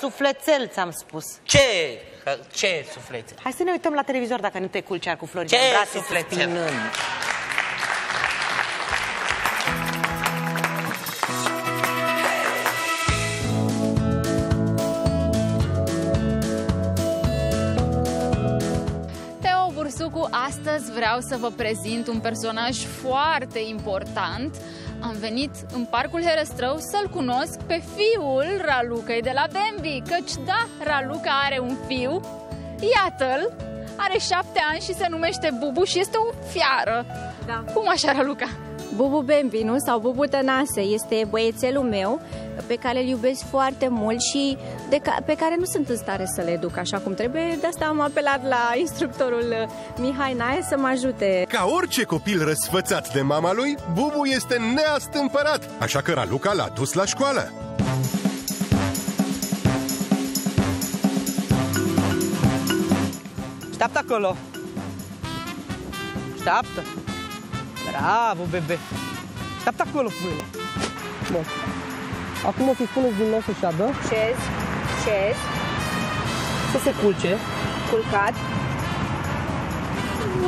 Sufletel, ți-am spus. Ce? Ce sufletel? Hai să ne uităm la televizor dacă nu te culci cu Florian. Ce sufletel? Astăzi vreau să vă prezint un personaj foarte important. Am venit în Parcul Herăstrău să-l cunosc pe fiul Ralucăi de la Bambi. Căci da, Raluca are un fiu, iată-l, are 7 ani și se numește Bubu și este o fiară. Da. Cum așa, Raluca? Bubu Bambi, nu? Sau Bubu Tănase, este băiețelul meu pe care îl iubesc foarte mult și pe care nu sunt în stare să le educ așa cum trebuie. De asta am apelat la instructorul Mihai Nae să mă ajute. Ca orice copil răsfățat de mama lui, Bubu este neastâmpărat, așa că Raluca l-a dus la școală. Așteaptă acolo. Așteaptă. Bravo, bebe. Așteaptă acolo, fâine. Bun. Acum o să-i spuneți din nou să șadă. Șez. Să se culce. Culcat.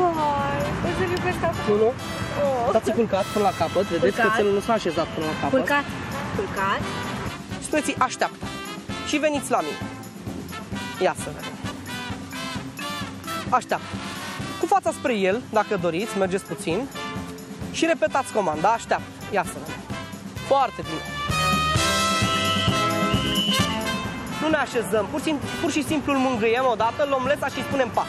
Uai, o să-l iubesc acum. Nu, oh. Dați-i culcat până la capăt. Culcat. Vedeți că țelul nu s-a așezat până la capăt. Culcat. Spuneți-i așteaptă. Și veniți la mine. Ia să vedem. Așteaptă. Cu fața spre el, dacă doriți, mergeți puțin. Și repetați comanda, așteaptă. Ia să vedem. Foarte bine. Nu ne așezăm, pur și simplu îl mângâiem o dată, luăm lesa și îi spunem pas.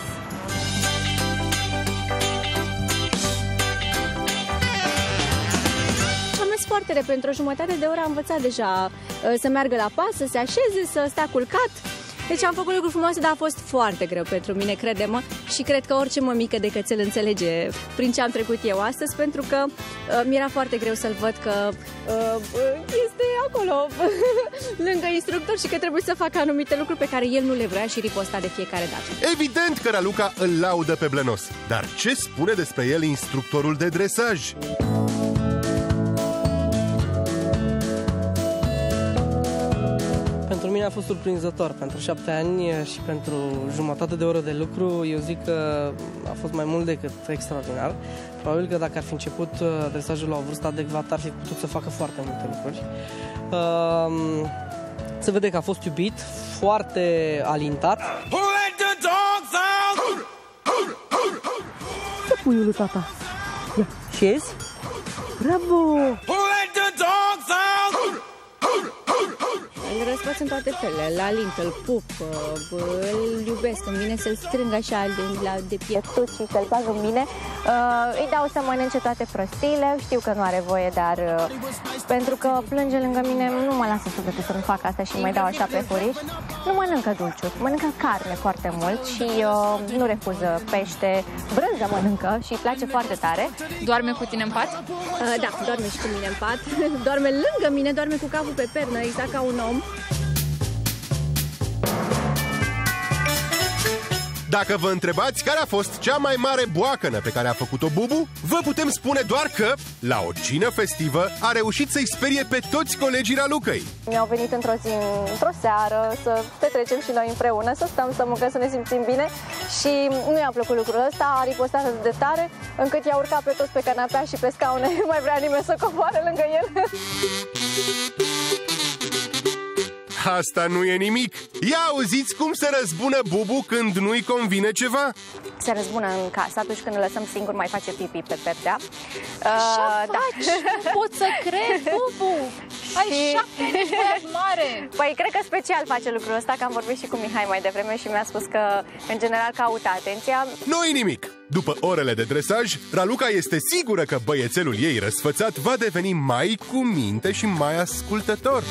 Am mers foarte repede, pentru o jumătate de oră am învățat deja să meargă la pas, să se așeze, să stea culcat. Deci am făcut lucruri frumoase, dar a fost foarte greu pentru mine, crede-mă. Și cred că orice mămică de cățel înțelege prin ce am trecut eu astăzi, pentru că mi-era foarte greu să-l văd că este acolo, lângă instructor și că trebuie să facă anumite lucruri pe care el nu le vrea și riposta de fiecare dată. Evident că Raluca îl laudă pe Blănos, dar ce spune despre el instructorul de dresaj? Pentru mine a fost surprinzător, pentru 7 ani și pentru jumătate de oră de lucru, eu zic că a fost mai mult decât extraordinar. Probabil că dacă ar fi început dresajul la o vârstă adecvată, ar fi putut să facă foarte multe lucruri. Se vede că a fost iubit, foarte alintat. Ce puiul lui tata? Șezi? Bravo! Îl răscoați în toate felele, la lint, îl pup, îl iubesc, îmi vine să-l strâng așa de piept și să-l bag în mine. Îi dau să mănânce toate prostiile, știu că nu are voie, dar pentru că plânge lângă mine, nu mă lasă sufletul să-mi fac asta și mai dau așa pe furiș. Nu mănâncă dulciuri, mănâncă carne foarte mult și nu refuză pește, brânză mănâncă și îi place foarte tare. Doarme cu tine în pat? Da, doarme și cu mine în pat, doarme lângă mine, doarme cu capul pe pernă, exact ca un om. Dacă vă întrebați care a fost cea mai mare boacănă pe care a făcut-o Bubu, vă putem spune doar că, la o cină festivă, a reușit să-i sperie pe toți colegii Ralucăi. Mi-au venit într-o zi, într-o seară, să petrecem și noi împreună, să stăm, să mâncăm, să ne simțim bine și nu i-a plăcut lucrul ăsta, a ripostat de tare, încât i-a urcat pe toți pe canapea și pe scaune, nu mai vrea nimeni să coboare lângă el. Asta nu e nimic. Ia auziți cum se răzbună Bubu când nu-i convine ceva. Se răzbună în casă, atunci când îl lăsăm singur mai face pipi pe peptea. Ce faci? Nu pot să cred, Bubu! Ai 7 ani, băiat mare! Păi, cred că special face lucrul ăsta, că am vorbit și cu Mihai mai devreme și mi-a spus că, în general, caută atenția. Nu-i nimic! După orele de dresaj, Raluca este sigură că băiețelul ei răsfățat va deveni mai cu minte și mai ascultător.